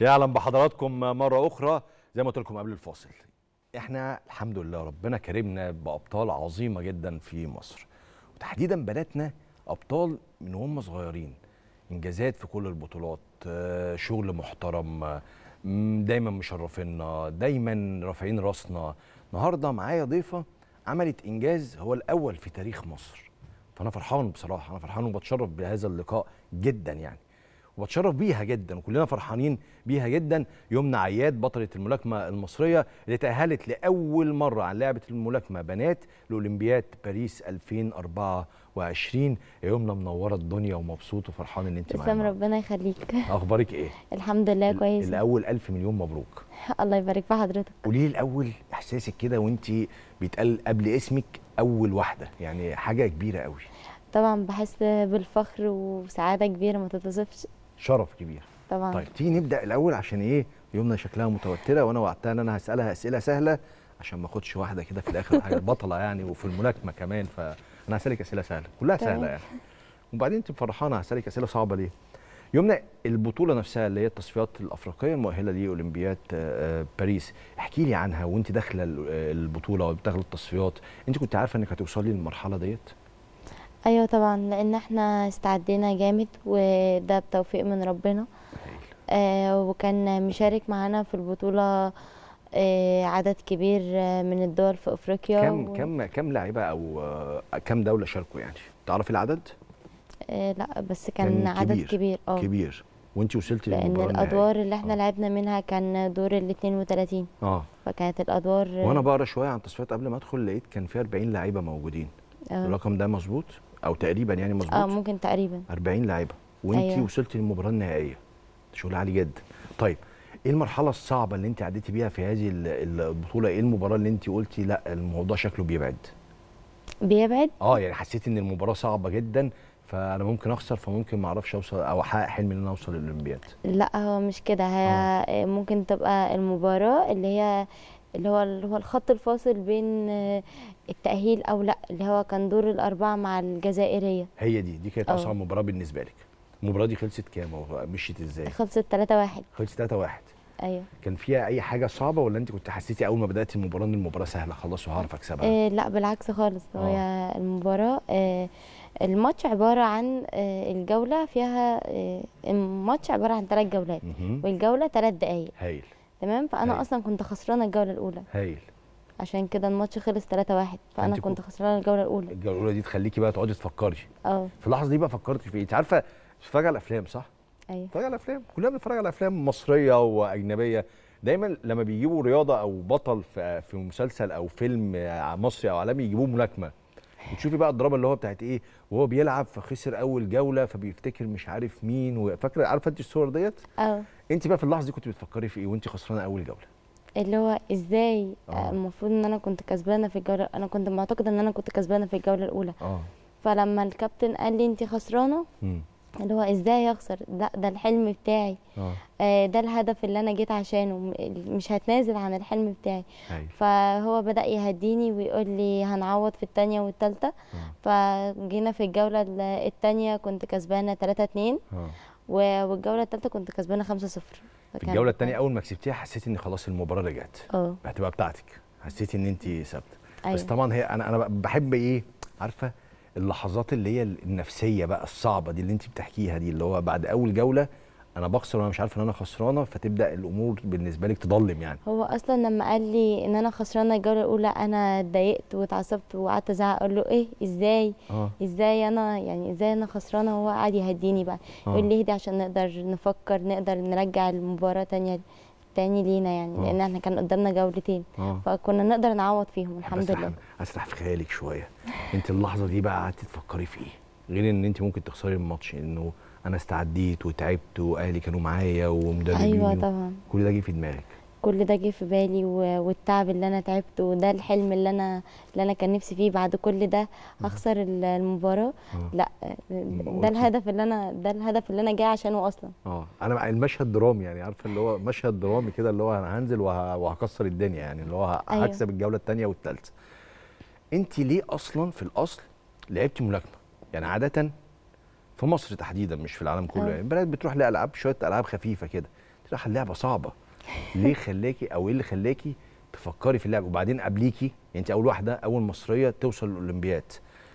يعلم بحضراتكم مرة أخرى زي ما قلت لكم قبل الفاصل، احنا الحمد لله ربنا كرمنا بأبطال عظيمة جدا في مصر، وتحديدا بناتنا أبطال من هم صغيرين، إنجازات في كل البطولات، شغل محترم، دايما مشرفينا، دايما رافعين راسنا. النهارده معايا ضيفة عملت إنجاز هو الأول في تاريخ مصر، فأنا فرحان بصراحة، أنا فرحان وبتشرف بهذا اللقاء جدا يعني، وبتشرف بيها جدا وكلنا فرحانين بيها جدا. يمنى عياد بطلة الملاكمة المصرية اللي تأهلت لأول مرة عن لعبة الملاكمة بنات لأولمبياد باريس 2024. يا يمنى منورة الدنيا ومبسوط وفرحان إن أنت معانا. ربنا يخليك. أخبارك إيه؟ الحمد لله كويس. الأول 1000 مليون مبروك. الله يبارك في حضرتك. قولي لي الأول إحساسك كده وأنت بيتقال قبل اسمك أول واحدة، يعني حاجة كبيرة قوي. طبعا بحس بالفخر وسعادة كبيرة ما تتوصفش. شرف كبير طبعا. طيب تيجي نبدا الاول، عشان ايه يمنى شكلها متوتره وانا وعدتها ان انا هسالها اسئله سهله عشان ما اخدش واحده كده في الاخر حاجه بطله يعني، وفي الملاكمه كمان، فانا هسالك اسئله سهله كلها سهله يعني، وبعدين انت فرحانه هسالك اسئله صعبه ليه؟ يمنى البطوله نفسها اللي هي التصفيات الافريقيه المؤهله لاولمبياد باريس، احكي لي عنها وانت داخله البطوله وبتدخلي التصفيات، انت كنت عارفه انك هتوصلي للمرحله ديت؟ ايوه طبعا، لان احنا استعدينا جامد وده بتوفيق من ربنا. وكان مشارك معانا في البطوله عدد كبير من الدول في افريقيا. كم لاعبه او كم دوله شاركوا يعني؟ تعرفي العدد؟ لا بس كان عدد كبير. كبير. وانت وصلتي للمباراه؟ لان الادوار اللي احنا لعبنا منها كان دور ال 32. فكانت الادوار. وانا بقرا شويه عن التصفيات قبل ما ادخل لقيت كان فيها 40 لعيبه موجودين. الرقم ده مظبوط؟ او تقريبا يعني مظبوط. ممكن تقريبا 40 لاعيبه وانت أيوة. وصلتي للمباراه النهائيه، شغل عالي جدا. طيب ايه المرحله الصعبه اللي انت عديتي بيها في هذه البطوله؟ ايه المباراه اللي انت قلتي لا الموضوع شكله بيبعد؟ يعني حسيت ان المباراه صعبه جدا، فانا ممكن اخسر، فممكن ما اعرفش اوصل او احقق حلمي ان انا اوصل للاولمبياد. لا هو مش كده، هي ممكن تبقى المباراه اللي هو الخط الفاصل بين التأهيل أو لأ، اللي هو كان دور الأربعة مع الجزائرية. هي دي كانت أصعب مباراة بالنسبة لك. المباراة دي خلصت كام ومشيت إزاي؟ خلصت 3-1. خلصت 3-1. أيوه. كان فيها أي حاجة صعبة ولا أنت كنت حسيتي أول ما بدأت المباراة إن المباراة سهلة خلاص وهعرف أكسبها؟ لا بالعكس خالص، هي المباراة الماتش عبارة عن الجولة فيها الماتش عبارة عن 3 جولات والجولة 3 دقايق. هايل. تمام، فانا اصلا كنت خسرانه الجوله الاولى. هايل. عشان كده الماتش خلص 3-1، فانا كنت خسرانه الجوله الاولى. الجوله الاولى دي تخليكي بقى تقعدي تفكري. في اللحظه دي بقى فكرتي في ايه؟ انت عارفه بتتفرجي على افلام صح؟ ايوه بتتفرجي على افلام، كلنا بنتفرج على افلام مصريه واجنبيه، دايما لما بيجيبوا رياضه او بطل في مسلسل او فيلم مصري او عالمي يجيبوه ملاكمه. وتشوفي بقى الدراما اللي هو بتاعت ايه؟ وهو بيلعب فخسر اول جوله فبيفتكر مش عارف مين وفاكره، عارفه انت الصور ديت؟ انت بقى في اللحظه دي كنت بتفكري في ايه وانت خسرانه اول جوله؟ اللي هو ازاي المفروض ان انا كنت كسبانه في الجوله، انا كنت معتقده ان انا كنت كسبانه في الجوله الاولى. فلما الكابتن قال لي انت خسرانه، اللي هو ازاي اخسر؟ لا ده الحلم بتاعي. ده الهدف اللي انا جيت عشانه، مش هتنازل عن الحلم بتاعي. فهو بدأ يهديني ويقول لي هنعوض في الثانيه والثالثه. فجينا في الجوله الثانيه كنت كسبانه 3-2 والجوله الثالثه كنت كسبانه 5-0. في الجوله الثانيه اول ما كسبتيها حسيت ان خلاص المباراه رجعت هتبقى بتاعتك، حسيت ان انت ثابته. بس طبعا هي انا بحب ايه عارفه اللحظات اللي هي النفسيه بقى الصعبه دي اللي انت بتحكيها دي، اللي هو بعد اول جوله انا بخسر وانا مش عارفه ان انا خسرانه، فتبدا الامور بالنسبه لك تضلم يعني. هو اصلا لما قال لي ان انا خسرانه الجوله الاولى انا اتضايقت واتعصبت وقعدت ازعق، اقول له ايه ازاي؟ ازاي انا يعني ازاي انا خسرانه؟ هو قعد يهديني بقى يقول لي اهدي عشان نقدر نفكر، نقدر نرجع المباراه تاني لينا يعني. لان احنا كان قدامنا جولتين فكنا نقدر نعوض فيهم الحمد لله. اسرح في خيالك شويه، انت اللحظه دي بقى قعدتي تفكري في ايه؟ غير ان انت ممكن تخسري الماتش، انه انا استعديت وتعبت واهلي كانوا معايا ومدربين. ايوه طبعا كل ده جه في دماغك. كل ده جه في بالي والتعب اللي انا تعبته وده الحلم اللي انا كان نفسي فيه، بعد كل ده هخسر المباراه؟ لا ده الهدف اللي انا جاي عشانه اصلا. انا المشهد درامي يعني، عارفه اللي هو مشهد درامي كده، اللي هو انا هنزل وهكسر الدنيا يعني، اللي هو هكسب الجوله الثانيه والثالثه. انت ليه اصلا في الاصل لعبتي ملاكمه؟ يعني عاده في مصر تحديدا مش في العالم كله يعني البنات بتروح لالعاب شويه العاب خفيفه كده، راح اللعبه صعبه. ليه خلاكي او ايه اللي خلاكي تفكري في اللعبه؟ وبعدين قبليكي انت اول واحده اول مصريه توصل للاولمبياد،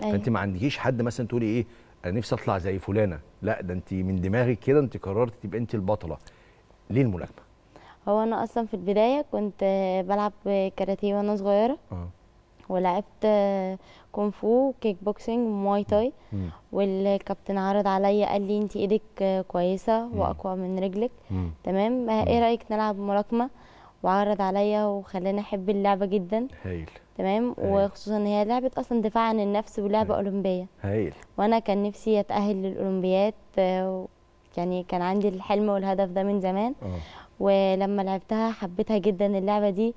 أيوة. فانت ما عندكيش حد مثلا تقولي ايه انا نفسي اطلع زي فلانه، لا ده انت من دماغك كده انت قررت تبقى انت البطله. ليه الملاكمه؟ هو انا اصلا في البدايه كنت بلعب كاراتيه وانا صغيره، ولعبت كونغ فو وكيك بوكسنج ومواي تاي، والكابتن عرض عليا قال لي انت ايدك كويسه واقوى من رجلك، تمام ايه رايك نلعب ملاكمه؟ وعرض عليا وخلاني احب اللعبه جدا. هايل. تمام. وخصوصا ان هي لعبه اصلا دفاع عن النفس ولعبه اولمبيه. هايل. وانا كان نفسي اتاهل للاولمبياد، يعني كان عندي الحلم والهدف ده من زمان. ولما لعبتها حبيتها جدا اللعبه دي،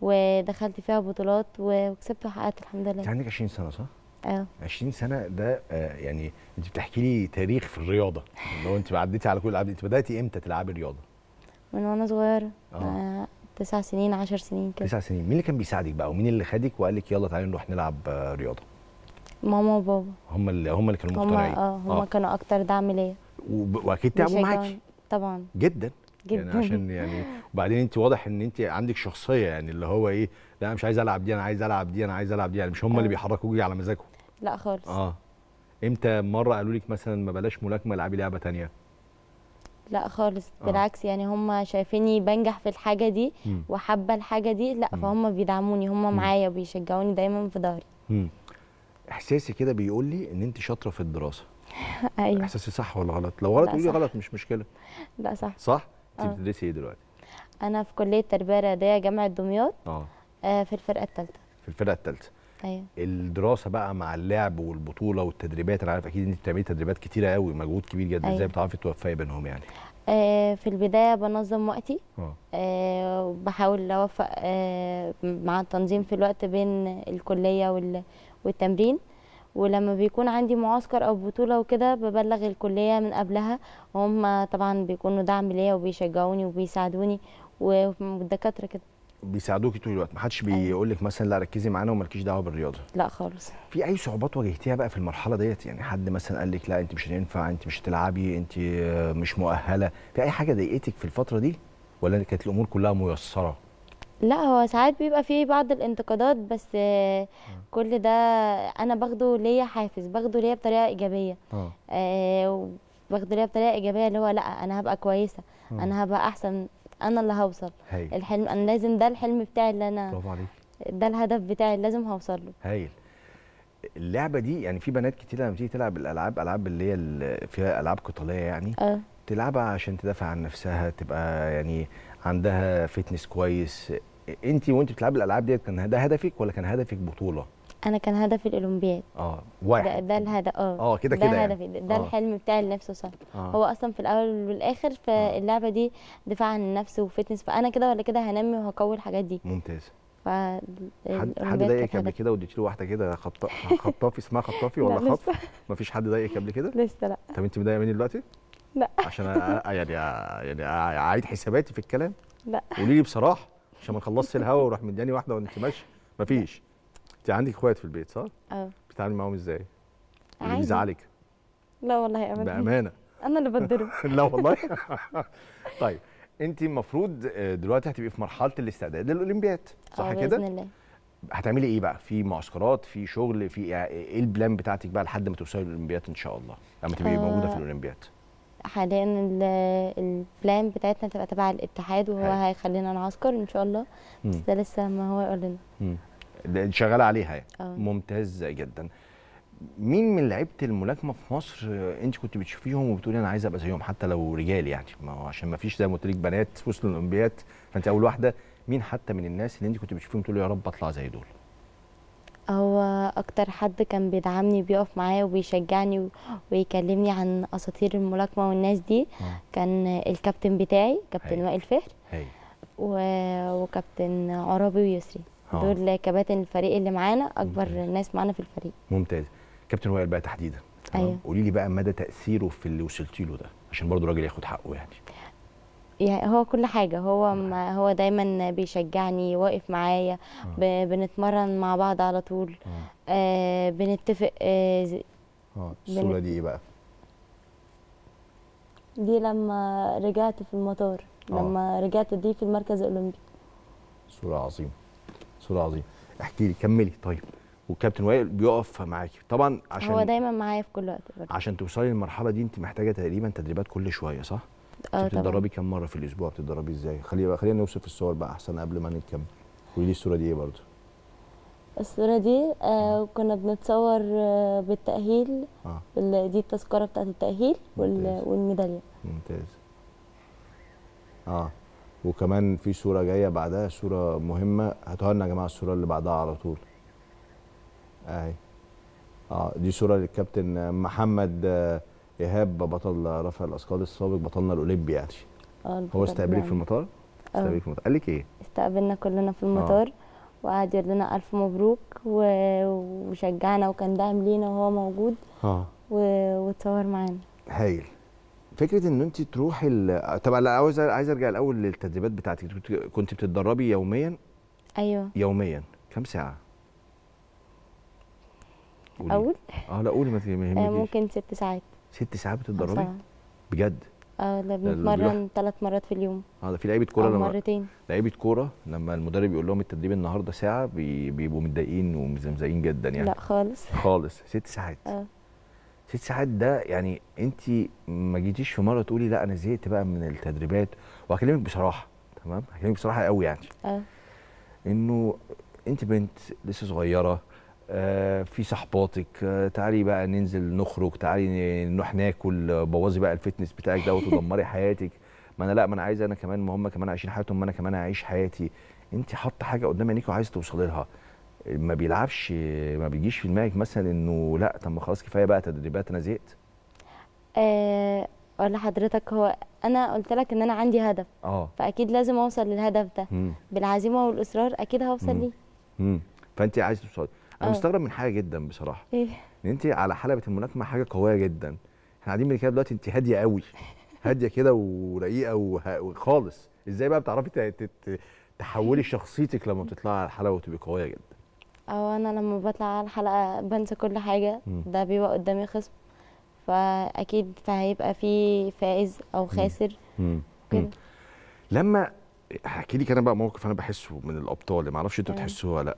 ودخلت فيها بطولات وكسبت وحققت الحمد لله. انت عندك 20 سنه صح؟ اه 20 سنه ده يعني انت بتحكي لي تاريخ في الرياضه، لو انت عديتي على كل الالعاب. انت بداتي امتى تلعبي رياضه؟ من وانا صغيره، 9 سنين 10 سنين كده. 9 سنين. مين اللي كان بيساعدك بقى ومين اللي خدك وقال لك يلا تعالي نروح نلعب رياضه؟ ماما وبابا. هم اللي كانوا مقتنعين. هم كانوا اكتر دعم ليا، واكيد تعبوا معاكي طبعا جدا جدا يعني، عشان يعني. وبعدين انت واضح ان انت عندك شخصيه يعني اللي هو ايه، لا انا مش عايز العب دي، انا عايز العب دي، انا عايز العب دي، يعني مش هم اللي بيحركوكي على مزاجهم. لا خالص. امتى مره قالوا لك مثلا ما بلاش ملاكمه العبي لعبه ثانيه؟ لا خالص بالعكس، يعني هم شايفيني بنجح في الحاجه دي وحابه الحاجه دي، لا فهم بيدعموني، هم معايا وبيشجعوني دايما في ظهري. احساسي كده بيقول لي ان انت شاطره في الدراسه. ايوه. احساسي صح ولا غلط؟ لو غلط قولي غلط مش مشكله. لا صح. صح. انت بتدرسي ايه دلوقتي؟ انا في كليه تربيه رياضيه جامعه دمياط، في الفرقه الثالثه. في الفرقه الثالثه. ايوه. الدراسه بقى مع اللعب والبطوله والتدريبات، انا عارف اكيد انت بتعملي تدريبات كتيره قوي، مجهود كبير جدا. ازاي بتعرفي توفقي بينهم يعني؟ في البدايه بنظم وقتي، بحاول اوفق مع التنظيم في الوقت بين الكليه والتمرين، ولما بيكون عندي معسكر او بطوله وكده ببلغ الكليه من قبلها، وهم طبعا بيكونوا دعم ليا وبيشجعوني وبيساعدوني، والدكاتره كده بيساعدوكي طول الوقت، ما حدش بيقول لك مثلا لا ركزي معانا ومالكيش دعوه بالرياضه. لا خالص. في اي صعوبات واجهتيها بقى في المرحله ديت؟ يعني حد مثلا قال لك لا انت مش هينفع، انت مش هتلعبي، انت مش مؤهله، في اي حاجه ضايقتك في الفتره دي ولا كانت الامور كلها ميسره؟ لا هو ساعات بيبقى فيه بعض الانتقادات، بس كل ده انا باخده ليا حافز، باخده ليا بطريقه ايجابيه. باخده ليا بطريقه ايجابيه اللي هو لا انا هبقى كويسه، انا هبقى احسن، انا اللي هوصل. هايل. الحلم انا لازم، ده الحلم بتاعي اللي انا، برافو عليك، ده الهدف بتاعي اللي لازم هوصل له. هايل. اللعبه دي يعني في بنات كتير لما بتيجي تلعب الالعاب اللي هي فيها العاب قتاليه يعني، تلعبها عشان تدافع عن نفسها، تبقى يعني عندها فتنس كويس. انت وانت بتلعبي الالعاب ديت كان ده هدفك ولا كان هدفك بطوله؟ انا كان هدفي الاولمبياد. واحد. ده الهدف. كده يعني. هدفي ده الحلم بتاعي اللي نفسي اوصله. هو اصلا في الاول والاخر فاللعبه دي دفاع عن النفس وفتنس، فانا كده ولا كده هنمي وهقوي الحاجات دي. ممتاز. حد ضايقك قبل كده وديتي له واحده كده خطافي اسمها خطافي ولا خطف؟ مفيش حد ضايقك قبل كده؟ لسه لا. طب انت مضايقه مني دلوقتي؟ لا. عشان يعني اعيد حساباتي في الكلام؟ لا. قولي لي بصراحه عشان ما نخلصش الهوا وروح مداني واحده وانت ماشيه. مفيش. انت عندك اخوات في البيت صح؟ بتتعاملي معاهم ازاي؟ اللي بيزعلك؟ لا والله ابدا. بامانه؟ انا اللي بتضرب. لا والله. طيب انت المفروض دلوقتي هتبقي في مرحله الاستعداد للاولمبياد صح كده؟ باذن الله. هتعملي ايه بقى؟ في معسكرات، في شغل، في ايه البلان بتاعتك بقى لحد ما توصلي للاولمبياد ان شاء الله؟ لما تبقي موجوده في الاولمبياد. حاليا البلان بتاعتنا تبقى تبع الاتحاد، وهو هيخلينا نعسكر ان شاء الله، بس ده لسه ما هو يقول لنا. شغاله عليها يعني. ممتاز جدا. مين من لعيبه الملاكمه في مصر انت كنت بتشوفيهم وبتقولي انا عايزه ابقى زيهم حتى لو رجال يعني، ما هو عشان ما فيش زي ما قلت لك بنات وصلوا الاولمبياد، فانت اول واحده. مين حتى من الناس اللي انت كنت بتشوفيهم تقولي يا رب اطلع زي دول؟ هو اكتر حد كان بيدعمني وبيقف معايا وبيشجعني ويكلمني عن اساطير الملاكمه والناس دي كان الكابتن بتاعي، كابتن وائل فخر، وكابتن عرابي ويسري. دول كباتن الفريق اللي معانا، اكبر ناس معانا في الفريق. ممتاز. كابتن وائل بقى تحديدا، قولي لي بقى مدى تاثيره في اللي وصلتي له ده، عشان برضه راجل ياخد حقه يعني. يعني هو كل حاجه، هو دايما بيشجعني، واقف معايا، بنتمرن مع بعض على طول، بنتفق. الصوره دي ايه بقى؟ دي لما رجعت في المطار لما رجعت دي في المركز الاولمبي. صوره عظيمه، صوره عظيمه. احكي لي، كملي. طيب والكابتن وائل بيقف معاكي طبعا، عشان هو دايما معايا في كل وقت برضه. عشان توصلي للمرحله دي انت محتاجه تقريبا تدريبات كل شويه، صح؟ بتتدربي كم مره في الاسبوع؟ بتتدربي ازاي؟ خلينا نوصف الصور بقى احسن قبل ما نكمل. قولي لي الصوره دي ايه برضه؟ الصوره دي كنا بنتصور بالتاهيل. دي التذكره بتاعت التاهيل والميداليه. ممتاز. وكمان في صوره جايه بعدها، صوره مهمه. هاتوها لنا يا جماعه الصوره اللي بعدها على طول. اهي. دي صوره للكابتن محمد ايهاب، بطل رفع الاثقال السابق، بطلنا الاولمبي يعني. هو استقبلك في المطار؟ استقبلك في المطار، قال لك ايه؟ استقبلنا كلنا في المطار. وقعد يقول لنا الف مبروك وشجعنا وكان داعم لينا وهو موجود. واتصور معانا. هايل. فكره ان انت تروحي طبعا لا، عايز ارجع الاول للتدريبات بتاعتك. كنت بتتدربي يوميا؟ ايوه يوميا. كم ساعه؟ قولي. اقول؟ لا قولي، ما تهمنيش. ممكن 6 ساعات. 6 ساعات بتتدربي؟ بجد؟ لا، بنتمرن 3 مرات في اليوم. ده في لعيبه كوره لما مرتين لعيبه كوره لما المدرب يقول لهم التدريب النهارده ساعه بيبقوا متضايقين ومزمزقين جدا يعني. لا خالص خالص. 6 ساعات. 6 ساعات ده يعني انت ما جيتيش في مره تقولي لا انا زهقت بقى من التدريبات؟ وهكلمك بصراحه، تمام؟ هكلمك بصراحه قوي يعني. انه انت بنت لسه صغيره، في صحباتك، تعالي بقى ننزل نخرج، تعالي نروح ناكل، بوظي بقى الفتنس بتاعك دوت ودمري حياتك. ما انا لا، ما انا عايزه، انا كمان، ما هم كمان عايشين حياتهم، ما انا كمان اعيش حياتي. انت حاطه حاجه قدام عينيك وعايزه توصلي لها. ما بيلعبش، ما بيجيش في دماغك مثلا انه لا طب ما خلاص كفايه بقى تدريبات، انا زهقت؟ اقول لحضرتك، هو انا قلت لك ان انا عندي هدف، فاكيد لازم اوصل للهدف ده. بالعزيمه والاصرار اكيد هوصل ليه. فانت عايزه توصلي. انا مستغرب من حاجه جدا بصراحه. ايه؟ ان انت على حلبه الملاكمه حاجه قويه جدا. احنا قاعدين بنتكلم دلوقتي، انت هاديه قوي، هاديه كده ورقيقه وخالص. ازاي بقى بتعرفي تحولي شخصيتك لما بتطلعي على الحلبه وتبقي قويه جدا؟ انا لما بطلع على الحلقه بنسى كل حاجه. ده بيبقى قدامي خصم، فاكيد فهيبقى في فائز او خاسر كده. لما احكي لك انا بقى موقف انا بحسه من الابطال، ما اعرفش انتوا بتحسوه ولا لا.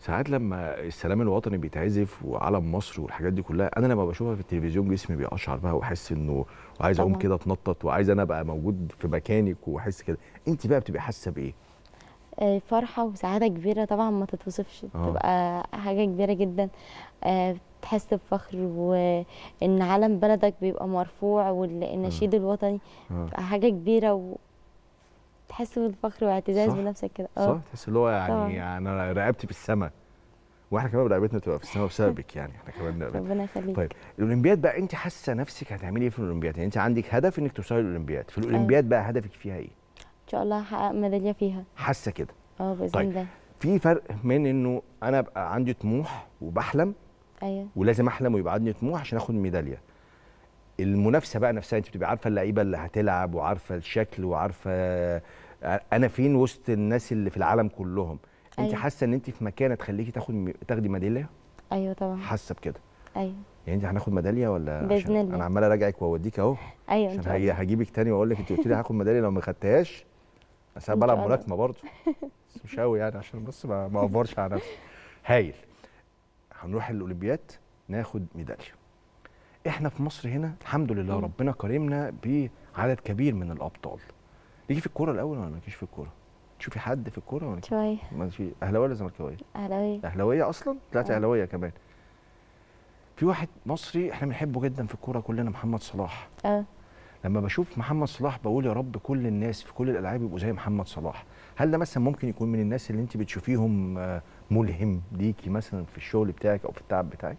ساعات لما السلام الوطني بيتعزف وعلم مصر والحاجات دي كلها، انا لما بشوفها في التلفزيون جسمي بيقشعر بقى، واحس انه وعايز اقوم كده اتنطط، وعايز انا ابقى موجود في مكانك واحس كده. انت بقى بتبقي حاسه بايه؟ فرحه وسعاده كبيره طبعا ما تتوصفش، بتبقى حاجه كبيره جدا. بتحس بفخر، وان علم بلدك بيبقى مرفوع، والنشيد الوطني بتبقى حاجه كبيره، تحس بالفخر واعتزاز بنفسك كده. صح، تحس اللي هو يعني انا رقبتي في السماء، واحنا كمان رقبتنا بتبقى في السماء بسببك يعني. احنا كمان ربنا يخليك. طيب الاولمبياد بقى، انت حاسه نفسك هتعملي ايه في الاولمبياد؟ يعني انت عندك هدف انك توصلي للاولمبياد، في الاولمبياد بقى هدفك فيها ايه؟ ان شاء الله هحقق ميداليه فيها، حاسه كده؟ باذن الله. طيب في فرق من انه انا ابقى عندي طموح وبحلم، ولازم احلم ويبقى عندي طموح عشان اخد ميداليه. المنافسه بقى نفسها، انت بتبقي عارفه اللعيبه اللي هتلعب، وعارفه الشكل، وعارفه انا فين وسط الناس اللي في العالم كلهم. انت حاسه ان انت في مكانه تخليكي تاخدي ميداليه؟ ايوه طبعا حاسه بكده. يعني انت هناخد ميداليه ولا؟ باذن الله. انا عمال اراجعك واوديك اهو. عشان هجيبك تاني واقول لك انت قلت لي هاخد ميداليه لو ما خدتهاش. بس انا بلعب ملاكمه برضه، بس مش قوي يعني، عشان بس ما اوفرش على نفسي. هايل. هنروح الاولمبياد ناخد ميداليه. احنا في مصر هنا الحمد لله ربنا كرمنا بعدد كبير من الابطال. ليكي في الكوره الاول ولا مالكيش في الكوره؟ تشوفي حد في الكوره ولا؟ شويه. ماشي. اهلاويه ولا زملكاويه؟ اهلاويه. اهلاويه اصلا؟ طلعت اهلاويه كمان. في واحد مصري احنا بنحبه جدا في الكوره كلنا، محمد صلاح. لما بشوف محمد صلاح بقول يا رب كل الناس في كل الالعاب يبقوا زي محمد صلاح. هل ده مثلا ممكن يكون من الناس اللي انت بتشوفيهم ملهم ليكي مثلا في الشغل بتاعك او في التعب بتاعك؟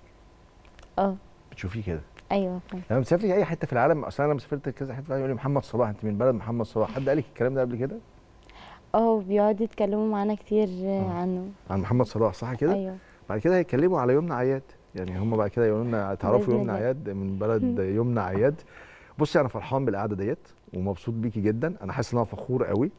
بتشوفيه كده؟ ايوه. لما مسافري اي حته في العالم، اصلا انا لما سافرت كذا حته في العالم يقول لي محمد صلاح، انت من بلد محمد صلاح، حد قال لك الكلام ده قبل كده؟ بيقعدوا يتكلموا معانا كتير عنه، عن محمد صلاح، صح كده؟ ايوه. بعد كده هيتكلموا على يمنى عياد، يعني هم بعد كده يقولوا لنا تعرفوا يمنى عياد من بلد يمنى عياد. بصي انا فرحان بالقعده ديت ومبسوط بيكي جدا، انا حاسس ان انا فخور قوي،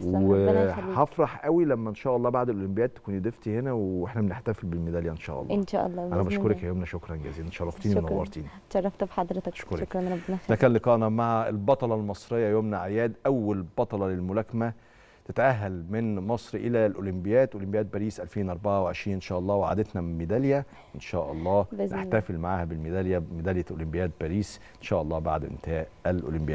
وهفرح قوي لما ان شاء الله بعد الاولمبياد تكوني ضيفتي هنا واحنا بنحتفل بالميداليه ان شاء الله. ان شاء الله. انا بشكرك يا يمنى، شكرا جزيلا، تشرفتيني ونورتيني. اتشرفت بحضرتك، شكرا ربنا يخليك. ده كان لقاءنا مع البطله المصريه يمنى عياد، اول بطله للملاكمه تتاهل من مصر الى الاولمبياد، اولمبياد باريس 2024 ان شاء الله، وعادتنا من ميداليه ان شاء الله نحتفل معاها بالميداليه، ميداليه اولمبياد باريس ان شاء الله بعد انتهاء الاولمبياد.